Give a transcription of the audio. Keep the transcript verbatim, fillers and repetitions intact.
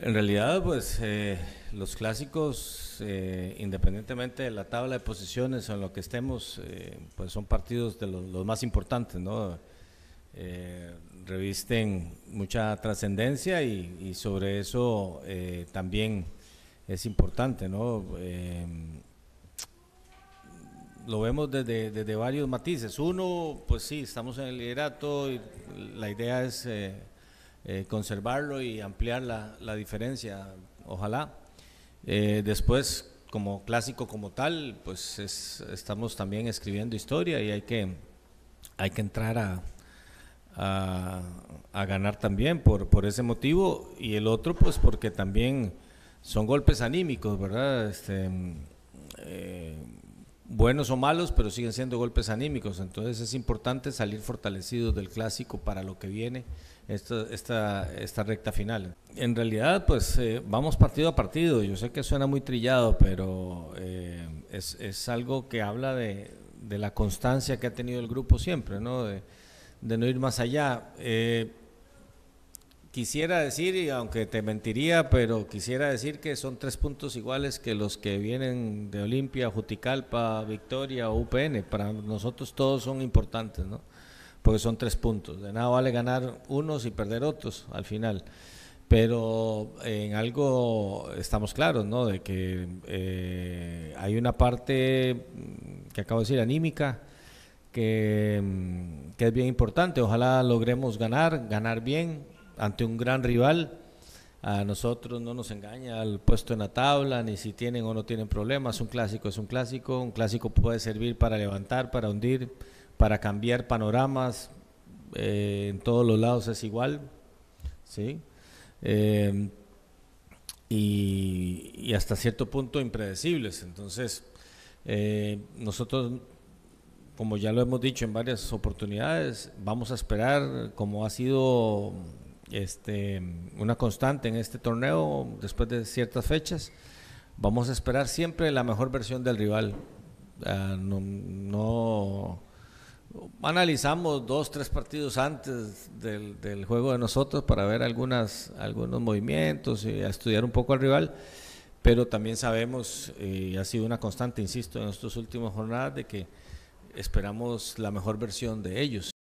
En realidad, pues eh, los clásicos, eh, independientemente de la tabla de posiciones o en lo que estemos, eh, pues son partidos de los, los más importantes, ¿no? Eh, revisten mucha trascendencia y, y sobre eso eh, también es importante, ¿no? Eh, lo vemos desde, desde varios matices. Uno, pues sí, estamos en el liderato y la idea es eh, eh, conservarlo y ampliar la, la diferencia, ojalá. Eh, después, como clásico como tal, pues es, estamos también escribiendo historia y hay que, hay que entrar a... A, a ganar también por, por ese motivo, y el otro pues porque también son golpes anímicos, ¿verdad? Este, eh, buenos o malos, pero siguen siendo golpes anímicos, entonces es importante salir fortalecidos del clásico para lo que viene esta, esta, esta recta final. En realidad pues eh, vamos partido a partido, yo sé que suena muy trillado, pero eh, es, es algo que habla de, de la constancia que ha tenido el grupo siempre, ¿no? De, de no ir más allá. Eh, quisiera decir, y aunque te mentiría, pero quisiera decir que son tres puntos iguales que los que vienen de Olimpia, Juticalpa, Victoria o U P N. Para nosotros todos son importantes, ¿no? Porque son tres puntos. De nada vale ganar unos y perder otros al final. Pero en algo estamos claros, ¿no? De que eh, hay una parte que acabo de decir, anímica, Que, que es bien importante. Ojalá logremos ganar, ganar bien ante un gran rival. A nosotros no nos engaña el puesto en la tabla, ni si tienen o no tienen problemas. Un clásico es un clásico, un clásico puede servir para levantar, para hundir, para cambiar panoramas, eh, en todos los lados es igual, ¿sí? Eh, y, y hasta cierto punto impredecibles. Entonces, eh, nosotros, como ya lo hemos dicho en varias oportunidades, vamos a esperar, como ha sido este, una constante en este torneo, después de ciertas fechas, vamos a esperar siempre la mejor versión del rival. Uh, no, no analizamos dos, tres partidos antes del, del juego de nosotros para ver algunas, algunos movimientos y a estudiar un poco al rival. Pero también sabemos, y ha sido una constante, insisto, en estas últimas jornadas, de que esperamos la mejor versión de ellos.